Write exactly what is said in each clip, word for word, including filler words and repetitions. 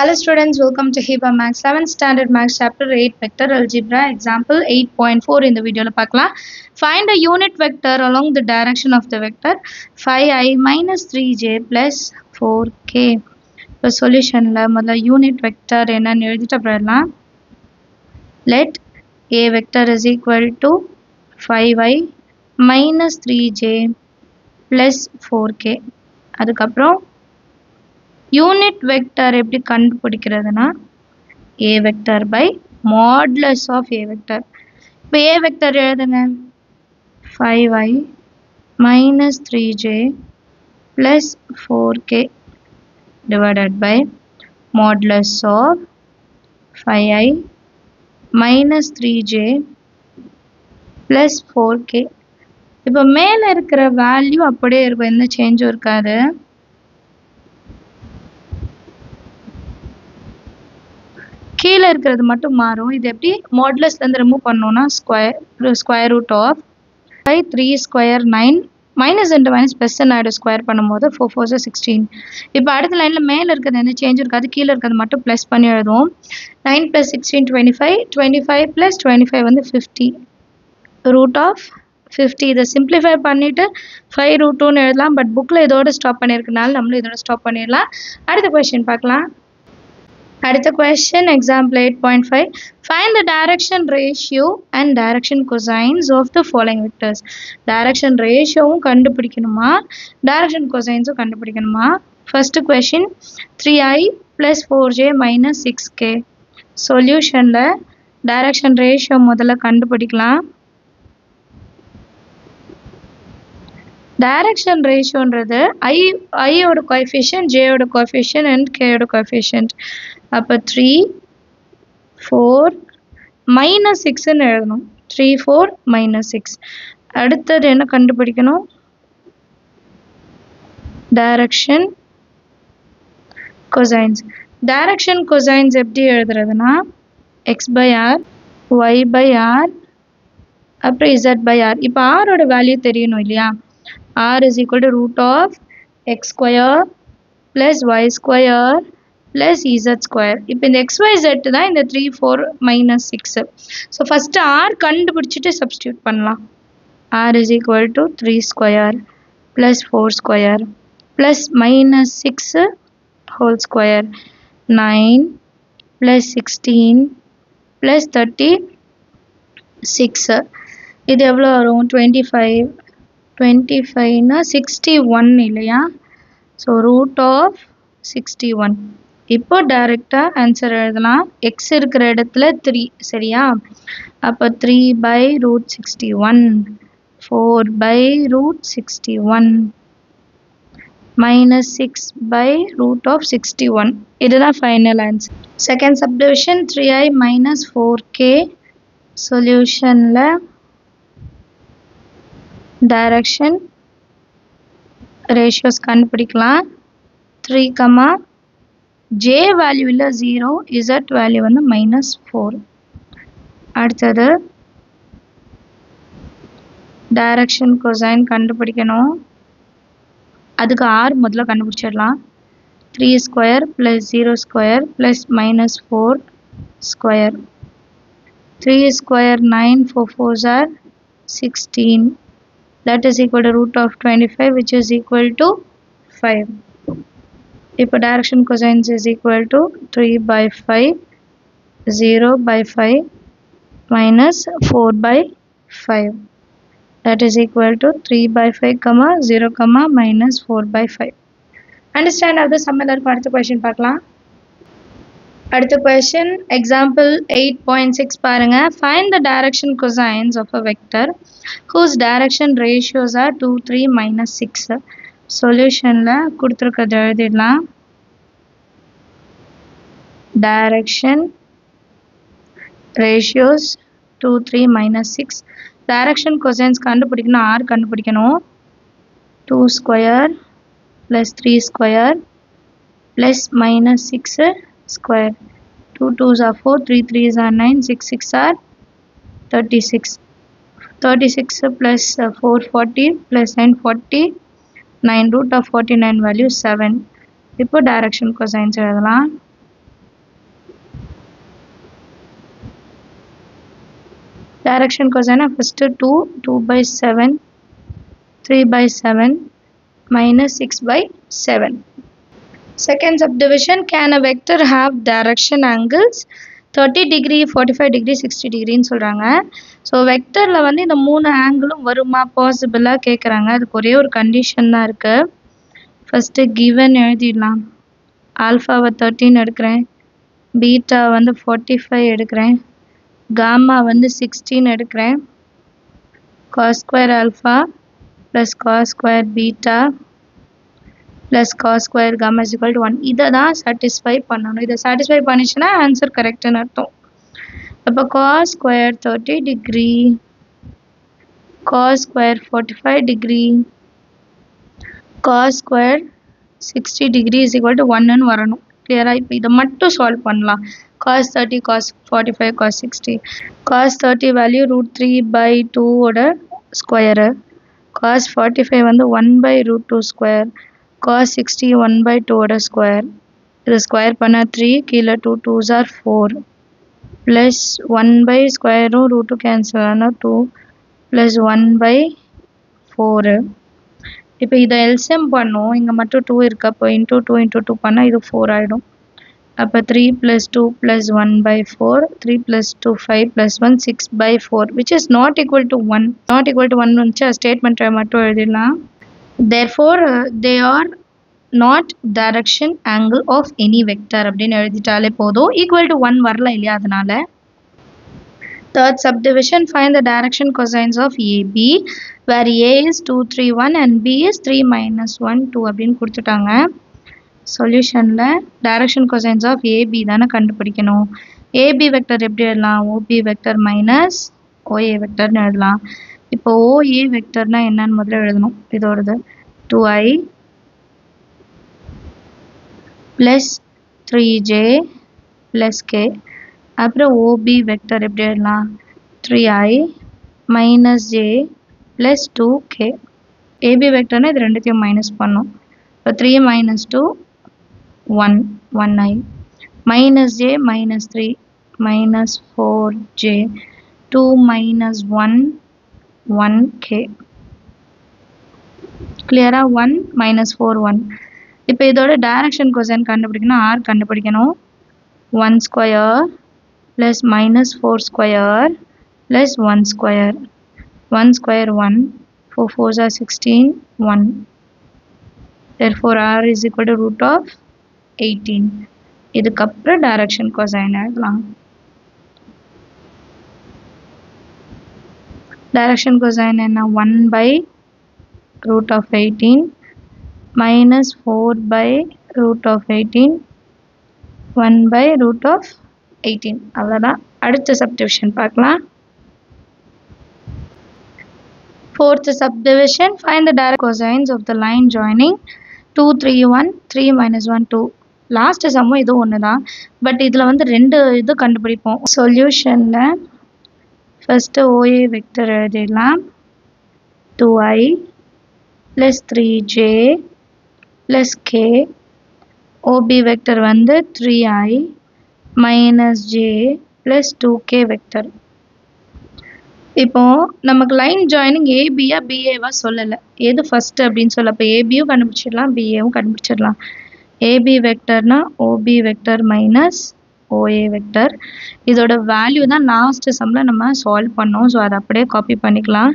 Hello students, welcome to Hiba Maths seventh Standard Maths Chapter eight Vector Algebra Example eight point four. In the video la paakalam. Find a unit vector along the direction of the vector five i minus three j plus four k. The solution la madla unit vector enna eludita pradala. Let a vector is equal to five i minus three j plus four k. Adukapro unit vector எப்படி கண்டுபிடிக்கிறதுனா a vector by modulus of a vector. இப்போ a vector எழுதுங்க, five i minus three j plus four k divided by modulus of five i minus three j plus four k. இப்போ மேலே இருக்கிற value அப்படியே இருக்கும், எந்த சேஞ்சும் இருக்காது. கீழே இருக்கிறது மட்டும் மாறும். இது எப்படி மாட்லஸ்லேருந்து ரிமூவ் பண்ணோன்னா square square root of five three square nine minus ரெண்டு மைனஸ் ப்ளஸ் ஆகிடும். ஸ்கொயர் பண்ணும்போது ஃபோர் ஃபோர் சிக்ஸ்டீன். இப்போ அடுத்த லைனில் மேலே இருக்கிறது எந்த சேஞ்சும் இருக்காது, கீழே இருக்கிறது மட்டும் ப்ளஸ் பண்ணி எழுதுவோம். Nine plus sixteen twenty five twenty five plus twenty five வந்து ஃபிஃப்டி ரூட் ஆஃப் ஃபிஃப்டி. இதை சிம்பிளிஃபை பண்ணிவிட்டு ஃபைவ் ரூட் டூன்னு எழுதலாம். பட் புக்கில் இதோட ஸ்டாப் பண்ணியிருக்கனால நம்மளும் இதோட ஸ்டாப் பண்ணிடலாம். அடுத்த கொஸ்டின் பார்க்கலாம். அடுத்த question example eight point five. Find the direction ratio and direction cosines of the following vectors. Direction ரேஷியோவும் கண்டுபிடிக்கணுமா, டைரக்ஷன் கொசைன்ஸும் கண்டுபிடிக்கணுமா? First question three i plus four j minus six k. சொல்யூஷனில் டைரக்ஷன் ரேஷியோ முதல்ல கண்டுபிடிக்கலாம். Direction ரேஷியோன்றது i ஐயோட coefficient, ஜேயோட கோஎஃபிஷியன்ட் அண்ட் கேயோட கோஎஃபிஷியன்ட். அப்போ த்ரீ ஃபோர் மைனஸ் சிக்ஸ்ன்னு எழுதணும். Three four minus six. அடுத்தது என்ன கண்டுபிடிக்கணும்? Direction cosines. டைரக்ஷன் கொசைன்ஸ் எப்படி எழுதுறதுனா X by r, y by r, அப்புறம் இசட் பை ஆர். இப்போ ஆரோட வேல்யூ தெரியணும் இல்லையா? R is equal to root of x square plus y square plus z square. இப்போ இந்த x y z தான் இந்த three four minus six. So first R கண்டுபிடிச்சிட்டு சப்ஸ்டியூட் பண்ணலாம். R is equal to three square plus four square plus minus six whole square, nine plus sixteen plus thirty six. இது எவ்வளோ வரும்? Twenty five. Twenty ஃபைவ்னா sixty one இல்லையா? So root of sixty one. இப்போ டைரெக்டாக answer எழுதலாம். X இருக்கிற இடத்துல த்ரீ, சரியா? அப்போ three by root sixty one, four by root sixty one, minus six by root of sixty one. இதுதான் final answer. Second subdivision three i minus four k. சொல்யூஷனில் direction ratios கண்டுபிடிக்கலாம். Three comma j வேல்யூவில் zero, z value வந்து minus four. அடுத்தது direction cosine கண்டுபிடிக்கணும். அதுக்கு r முதல்ல கண்டுபிடிச்சிடலாம். Three square plus zero square plus minus four square. Three square nine, four four சார் sixteen. That is equal to root of twenty-five, which is equal to five. If direction cosines is equal to three by five, zero by five, minus four by five. That is equal to three by five, comma, zero, comma, minus four by five. Understand how the similar part of the question pakla? அடுத்த question example eight point six பாருங்கள். Find the direction cosines of a vector whose direction ratios are two three minus six. சொல்யூஷனில் கொடுத்துருக்கிறது எழுதிடலாம். Direction ratios two three minus six. Direction cosines கண்டுபிடிக்கணும், r கண்டுபிடிக்கணும். Two square plus three square plus minus six square. two twos are four, three threes are nine, six six are thirty-six. thirty-six plus uh, four, forty, plus nine, forty. nine root of forty-nine value seven. Now, direction cosines. Direction को जाना first two two by seven three by seven minus six by seven. Second subdivision, can a vector have direction angles thirty degree, forty-five degree, sixty degree ன்னு சொல்றாங்க. So வெக்டரில் வந்து இந்த மூணு ஆங்கிளும் வருமா பாசிபிளாக கேட்குறாங்க. அதுக்கு ஒரே ஒரு கண்டிஷன் தான் இருக்குது. ஃபஸ்ட்டு கிவன் எழுதிடலாம். ஆல்ஃபாவை தேர்ட்டின் எடுக்கிறேன், பீட்டா வந்து ஃபார்ட்டி ஃபைவ் எடுக்கிறேன், காமா வந்து சிக்ஸ்டீன் எடுக்கிறேன், cos square alpha plus cos square beta plus cos square gamma is equal to one. இதை தான் சாட்டிஸ்ஃபை பண்ணணும். இதை சாட்டிஸ்ஃபை பண்ணிச்சுன்னா ஆன்சர் கரெக்டுன்னு அர்த்தம். அப்போ cos square thirty degree, cos square forty five degree, cos square sixty degree is equal to ஒன்னுன்னு வரணும். கிளியராக இப்போ இதை மட்டும் சால்வ் பண்ணலாம். cos thirty, cos forty five, cos sixty. cos thirty value root three by டூவோட ஸ்கொயரு, cos ஃபார்ட்டி ஃபைவ் வந்து one by root two square, cos sixty one by டூவோட ஸ்கொயர். இது ஸ்கொயர் பண்ணால் த்ரீ, கீழே டூ டூ ஜார் four, plus one by ஸ்கொயரும் root two cancel ஆனால் two, plus one by four. இப்போ இதை எல்சிஎம் பண்ணும். இங்கே மட்டும் டூ இருக்கு. அப்போ இன்ட்டு டூ இன்ட்டு டூ பண்ணால் இது ஃபோர் ஆகிடும். அப்போ three plus two plus one by four, three plus two five, plus one six by four, which is not equal to one. Not equal to one வந்துச்சு. ஸ்டேட்மெண்ட்டை மட்டும் எழுதிடலாம். therefore uh, they are not direction angle of any vector அப்படினு எழுதிட்டாலே போதும். equal to one வரல இல்லையா? அதனால third subdivision, find the direction cosines of ab where a is two three one and b is three minus one two அப்படினு கொடுத்துட்டாங்க. solutionல direction cosines of ab தான கண்டுபிடிக்கணும். ab vector எப்படி எழுதலாம்? ob vector minus oa vector னு எழுதலாம். இப்போ OA வெக்டர்னா என்னன்னு முதல்ல எழுதணும். இதோடது two i plus three j plus k. அப்புறம் ஓபி வெக்டர் எப்படி எழுதலாம்? Three i minus j plus two k. AB வெக்டர்னா இது ரெண்டுத்தையும் மைனஸ் பண்ணும். இப்போ three minus two one, one i minus j minus three minus four j, two minus one one k. clear ah? one minus four one. இப்போ இதோட direction cosine கண்டுபிடிக்கணும். r கண்டுபிடிக்கணும். one square plus minus four square plus one square, one square one, four fours are sixteen, one. therefore r is equal to root of eighteen. இதுக்கு அப்புறம் direction cosine எழுதலாம். Direction cosine है ना one by root of eighteen minus four by root of eighteen one by root of eighteen. அவ்வளவுதான். அடுத்த subdivision பார்க்கலாம். Fourth subdivision, find the direct cosines of the line joining two three one three minus one two. Last சம்மும் இது ஒன்று தான், but இதில் வந்து ரெண்டு இது கண்டுபிடிப்போம். சொல்யூஷனில் फर्स्ट ओए वेक्टर எழுதிடலாம். Two i + three j + k. O B vector வந்து three i - j + two k vector. இப்போ நமக்கு லைன் ஜாயினிங் A B ஆ B A வா சொல்லல, எது ஃபர்ஸ்ட் அப்படினு சொல்ல. அப்ப A B யும் கண்டுபிடிச்சிடலாம், B A யும் கண்டுபிடிச்சிடலாம். A B வெக்டர்னா O B vector minus O A vector. இதோட வேல்யூ தான் லாஸ்ட் சம்ல நம்ம சால்வ் பண்ணோம். ஸோ அதை அப்படியே காப்பி பண்ணிக்கலாம்.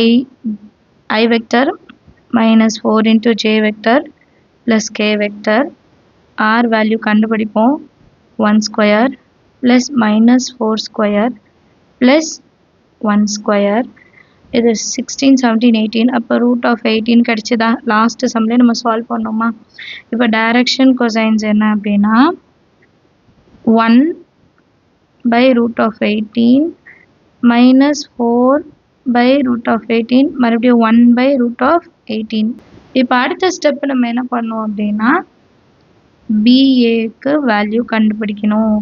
I i vector minus four into j vector plus k vector. R value கண்டுபிடிப்போம். One square plus minus four square plus one square. இது சிக்ஸ்டீன் செவன்டீன் எயிட்டீன். அப்போ ரூட் ஆஃப் எயிட்டீன் கிடச்சிதா? Last சம்லேயே நம்ம solve பண்ணோமா? இப்போ direction cosines என்ன அப்படின்னா one by root of eighteen minus four by root of eighteen மறுபடியும் one by root of eighteen. இப்போ அடுத்த ஸ்டெப் நம்ம என்ன பண்ணுவோம் அப்படின்னா B Aக்கு வேல்யூ கண்டுபிடிக்கணும்.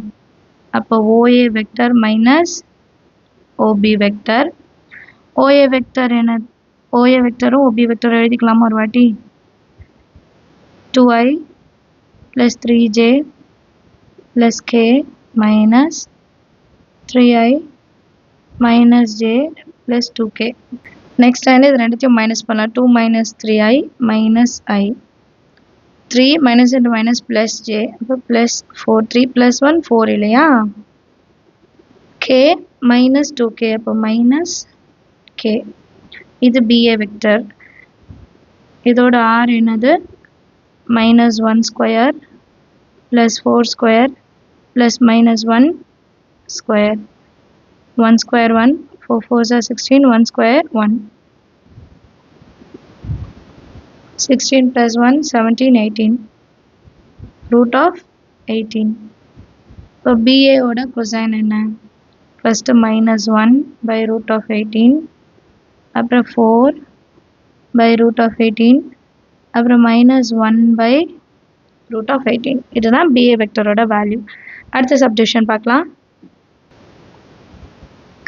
அப்போ O A vector minus O B vector. O A vector என்ன? O A வெக்டரும் O B வெக்டரும் எழுதிக்கலாமா ஒரு வாட்டி? Two i plus three j plus k minus three i minus j plus two k. Next line is two minus two minus three i minus i. three minus into minus plus j plus four. three plus one four illaya. K minus two k minus k. This is B A vector. This R is minus one square plus four square plus minus one square. one square one. four fours are sixteen. one square one. sixteen plus one seventeen eighteen. Root of eighteen. So B A oda cosine enna. First minus one by root of eighteen. After four by root of eighteen. After minus one by root of eighteen. It is the B A vector oda value. At the substitution pakla.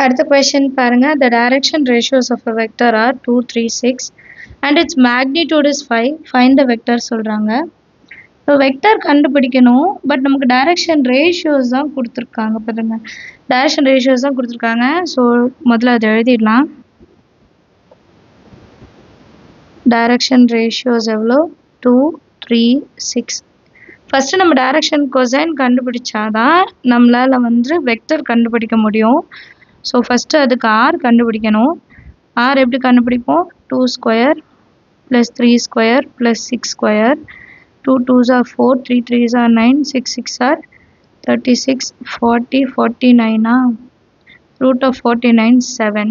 At the question paranga, the direction ratios of a vector are two, three, six. And its magnitude is five. Find the vector solranga. So vector kandupidikanum, but namakku direction ratios dhaan kuduthirukanga paranga. Direction ratios dhaan kuduthirukanga. So modala adhu ezhudidala. Direction ratios evlo two three six. First nam direction cosine kandupidichadha nammala vandru vector kandupidikka mudiyum. So first adukku r kandupidikanum. R eppadi kandupidipom two square plus three square plus six square. two twos are four, three threes are nine, six six are thirty-six, forty, forty-nine ah. Root of forty-nine seven.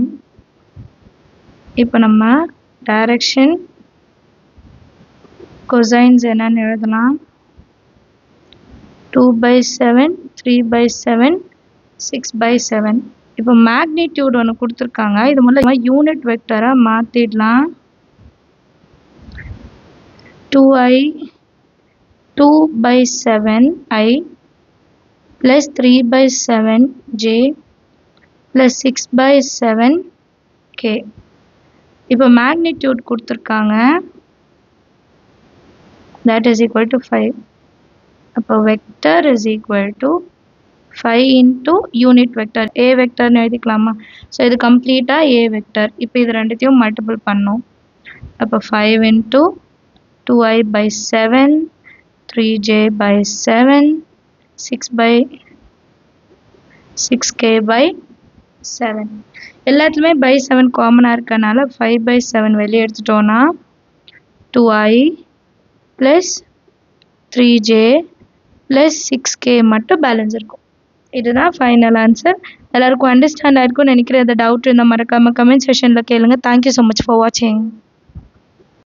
Ipo namma direction cosines enna ezhudala. two by seven, three by seven, six by seven. Ipo magnitude onu kuduthirukanga. Idu mudala unit vector ah maathidala. two i two by seven I plus three by seven j plus six by seven k. Now magnitude that is equal to five. Now vector is equal to five into unit vector. A vector so it is complete A vector. Now this multiple pannu. Now five into two i by seven three j by seven, six by six k by seven. Ellathlume by seven common ah irukanaala five by seven veliye eduthona two i plus three j plus six k mattum balance irukum. Idhu dhaan final answer. Ellarku understand aayirukku nenikira. Doubt irundha marakama comment section la kelunga. Thank you so much for watching.